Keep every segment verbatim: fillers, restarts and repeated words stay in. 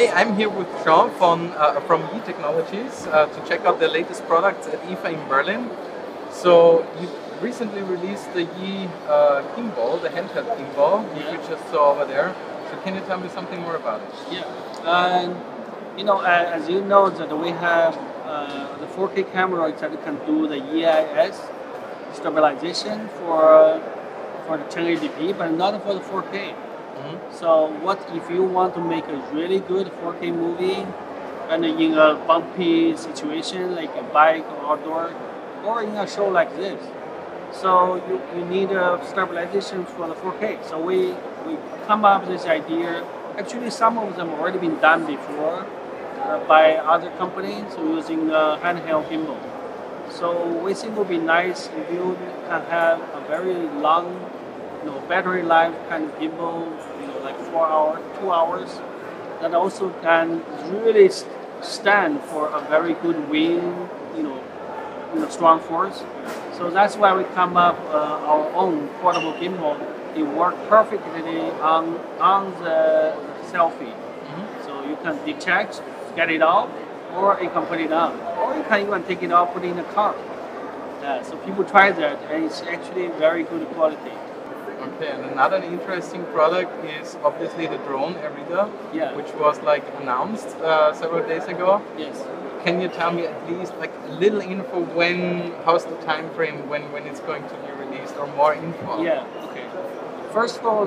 Hey, I'm here with Jean from, uh, from Yi Technologies uh, to check out their latest products at I F A in Berlin. So you recently released the Yi uh, gimbal, the handheld gimbal, yeah. which you just saw over there. So can you tell me something more about it? Yeah, uh, you know, uh, as you know, that we have uh, the four K camera that can do the E I S stabilization for for the ten eighty p, but not for the four K. Mm-hmm. So what if you want to make a really good four K movie and in a bumpy situation like a bike or outdoor or in a show like this? So you, you need a stabilization for the four K. So we, we come up with this idea. Actually, some of them already been done before uh, by other companies using a handheld gimbal. So we think it would be nice if you can have a very long, you know, battery life kind of gimbal, you know, like four hours, two hours, that also can really stand for a very good wind, you know, you know, strong force. So that's why we come up uh, our own portable gimbal. It works perfectly on on the selfie. Mm-hmm. So you can detach, get it out, or you can put it on, or you can even take it out, put it in a car. Uh, so people try that, and it's actually very good quality. Okay, and another interesting product is obviously the drone Erida, yeah. which was like announced uh, several days ago. Yes. Can you tell me at least like a little info when, how's the time frame when, when it's going to be released, or more info? Yeah, okay. First of all,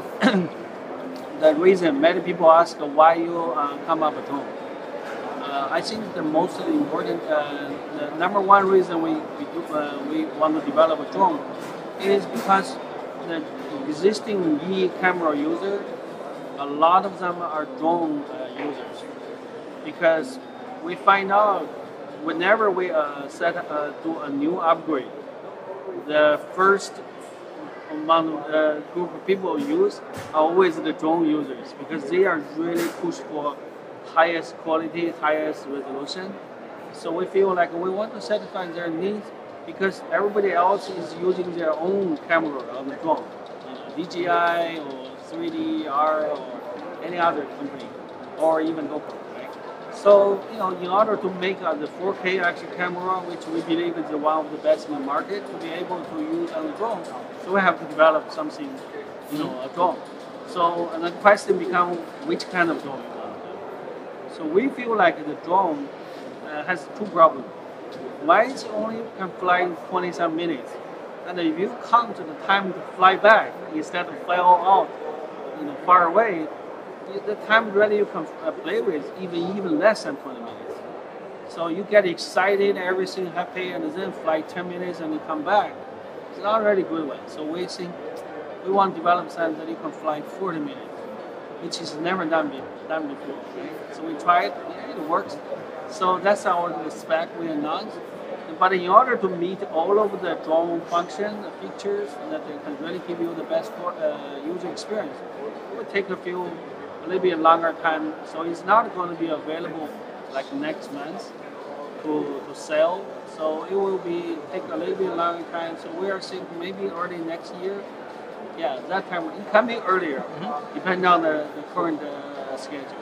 the reason many people ask why you uh, come up with drone. Uh, I think the most important, uh, the number one reason we, we, do, uh, we want to develop a drone is because the existing Yi camera users, a lot of them are drone uh, users, because we find out whenever we uh, set uh, do a new upgrade, the first amount of uh, group of people use are always the drone users, because they are really pushed for highest quality, highest resolution. So we feel like we want to satisfy their needs, because everybody else is using their own camera on the phone, you know, D J I or three D R or any other company, or even GoPro, right? So, you know, in order to make uh, the four K action camera, which we believe is one of the best in the market, to be able to use on the drone, so we have to develop something, you know, a drone. So, and the question becomes, which kind of drone you want to do? So we feel like the drone uh, has two problems. Why it only can fly in twenty-seven minutes, and if you count the time to fly back instead of fly all out, you know, far away, the time really you can play with even even less than twenty minutes. So you get excited, everything happy, and then fly ten minutes and you come back. It's not a really good one. So we think we want to develop something that you can fly forty minutes, which is never done before. Right? So we tried, yeah, it works. So that's our spec we announced. But in order to meet all of the drone function, the features that they can really give you the best uh, user experience, it will take a few, a little bit longer time. So it's not going to be available like next month to, to sell. So it will be take a little bit longer time. So we are thinking maybe early next year. Yeah, that time it can be earlier, mm-hmm. depending on the, the current uh, schedule.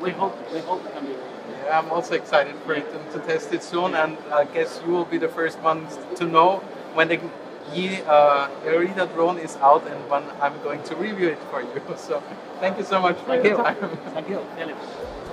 We hope we hope it can be earlier. Yeah, I'm also excited for it and to test it soon, and I guess you will be the first ones to know when the Yi uh, Erida drone is out, and when I'm going to review it for you. So thank you so much for your time. Thank you.